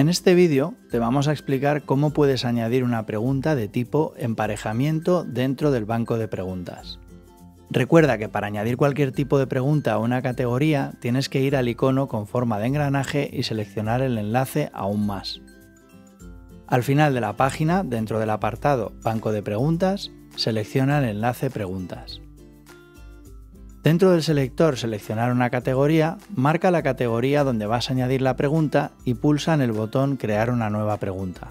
En este vídeo te vamos a explicar cómo puedes añadir una pregunta de tipo emparejamiento dentro del banco de preguntas. Recuerda que para añadir cualquier tipo de pregunta a una categoría tienes que ir al icono con forma de engranaje y seleccionar el enlace Aún más. Al final de la página, dentro del apartado Banco de preguntas, selecciona el enlace Preguntas. Dentro del selector Seleccionar una categoría, marca la categoría donde vas a añadir la pregunta y pulsa en el botón Crear una nueva pregunta.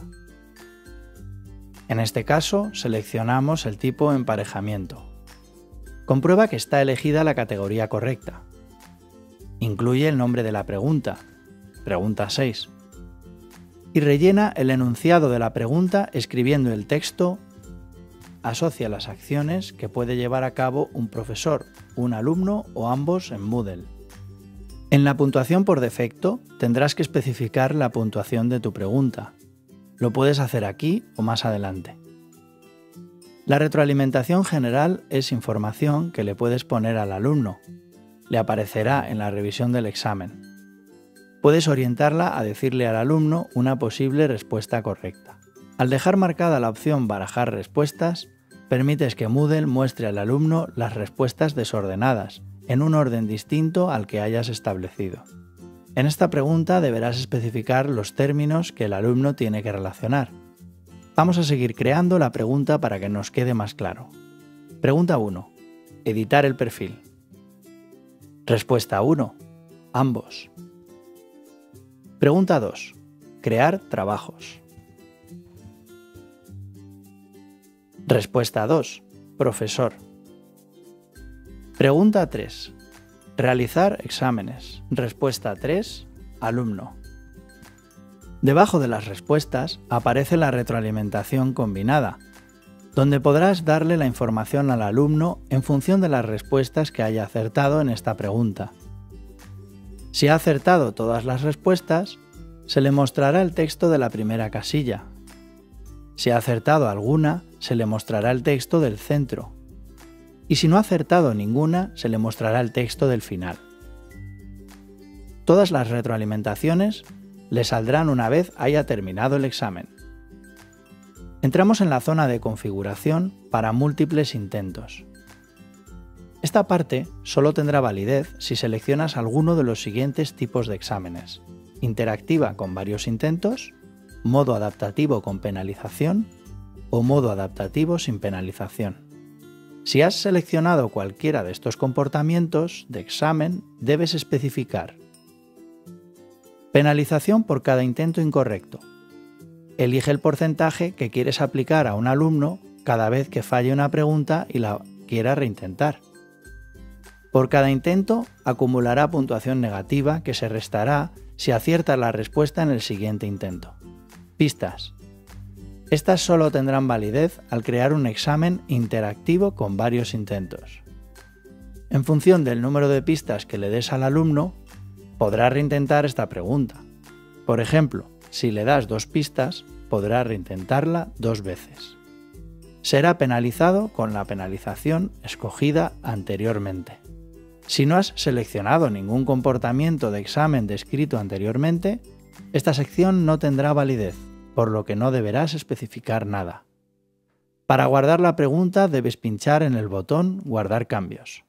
En este caso, seleccionamos el tipo Emparejamiento. Comprueba que está elegida la categoría correcta. Incluye el nombre de la pregunta, pregunta 6, y rellena el enunciado de la pregunta escribiendo el texto "Asocia las acciones que puede llevar a cabo un profesor, un alumno o ambos en Moodle". En la puntuación por defecto tendrás que especificar la puntuación de tu pregunta. Lo puedes hacer aquí o más adelante. La retroalimentación general es información que le puedes poner al alumno. Le aparecerá en la revisión del examen. Puedes orientarla a decirle al alumno una posible respuesta correcta. Al dejar marcada la opción Barajar respuestas, permites que Moodle muestre al alumno las respuestas desordenadas, en un orden distinto al que hayas establecido. En esta pregunta deberás especificar los términos que el alumno tiene que relacionar. Vamos a seguir creando la pregunta para que nos quede más claro. Pregunta 1. Editar el perfil. Respuesta 1. Ambos. Pregunta 2. Crear trabajos. Respuesta 2. Profesor. Pregunta 3. Realizar exámenes. Respuesta 3. Alumno. Debajo de las respuestas aparece la retroalimentación combinada, donde podrás darle la información al alumno en función de las respuestas que haya acertado en esta pregunta. Si ha acertado todas las respuestas, se le mostrará el texto de la primera casilla. Si ha acertado alguna, se le mostrará el texto del centro. Y si no ha acertado ninguna, se le mostrará el texto del final. Todas las retroalimentaciones le saldrán una vez haya terminado el examen. Entramos en la zona de configuración para múltiples intentos. Esta parte solo tendrá validez si seleccionas alguno de los siguientes tipos de exámenes: interactiva con varios intentos, modo adaptativo con penalización o modo adaptativo sin penalización. Si has seleccionado cualquiera de estos comportamientos de examen, debes especificar penalización por cada intento incorrecto. Elige el porcentaje que quieres aplicar a un alumno cada vez que falle una pregunta y la quiera reintentar. Por cada intento acumulará puntuación negativa que se restará si acierta la respuesta en el siguiente intento. Pistas. Estas solo tendrán validez al crear un examen interactivo con varios intentos. En función del número de pistas que le des al alumno, podrá reintentar esta pregunta. Por ejemplo, si le das 2 pistas, podrá reintentarla 2 veces. Será penalizado con la penalización escogida anteriormente. Si no has seleccionado ningún comportamiento de examen descrito anteriormente, esta sección no tendrá validez, por lo que no deberás especificar nada. Para guardar la pregunta debes pinchar en el botón Guardar cambios.